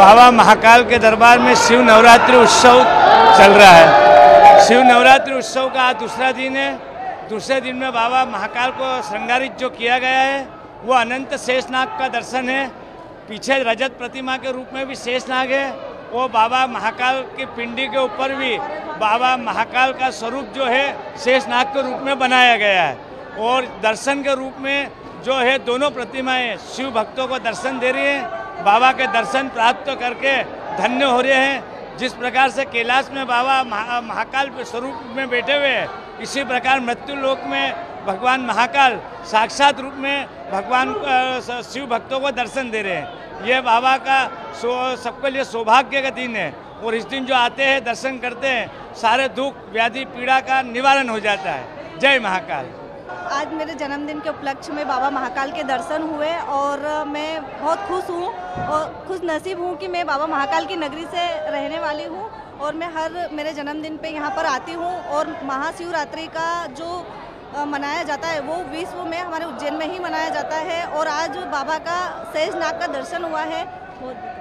बाबा महाकाल के दरबार में शिव नवरात्रि उत्सव चल रहा है। शिव नवरात्रि उत्सव का आज दूसरा दिन है। दूसरे दिन में बाबा महाकाल को श्रृंगारित जो किया गया है वो अनंत शेषनाग का दर्शन है। पीछे रजत प्रतिमा के रूप में भी शेषनाग है। वो बाबा महाकाल की पिंडी के ऊपर भी बाबा महाकाल का स्वरूप जो है शेषनाग के रूप में बनाया गया है। और दर्शन के रूप में जो है दोनों प्रतिमाएं शिव भक्तों को दर्शन दे रही हैं। बाबा के दर्शन प्राप्त करके धन्य हो रहे हैं। जिस प्रकार से कैलाश में बाबा महाकाल स्वरूप में बैठे हुए हैं, इसी प्रकार मृत्यु लोक में भगवान महाकाल साक्षात रूप में भगवान शिव भक्तों को दर्शन दे रहे हैं। ये बाबा का सबके लिए सौभाग्य का दिन है। और इस दिन जो आते हैं, दर्शन करते हैं, सारे दुख व्याधि पीड़ा का निवारण हो जाता है। जय महाकाल। आज मेरे जन्मदिन के उपलक्ष्य में बाबा महाकाल के दर्शन हुए और मैं बहुत खुश हूँ और खुश नसीब हूँ कि मैं बाबा महाकाल की नगरी से रहने वाली हूँ। और मैं हर मेरे जन्मदिन पे यहाँ पर आती हूँ। और महाशिवरात्रि का जो मनाया जाता है वो विश्व में हमारे उज्जैन में ही मनाया जाता है। और आज बाबा का शेषनाग का दर्शन हुआ है।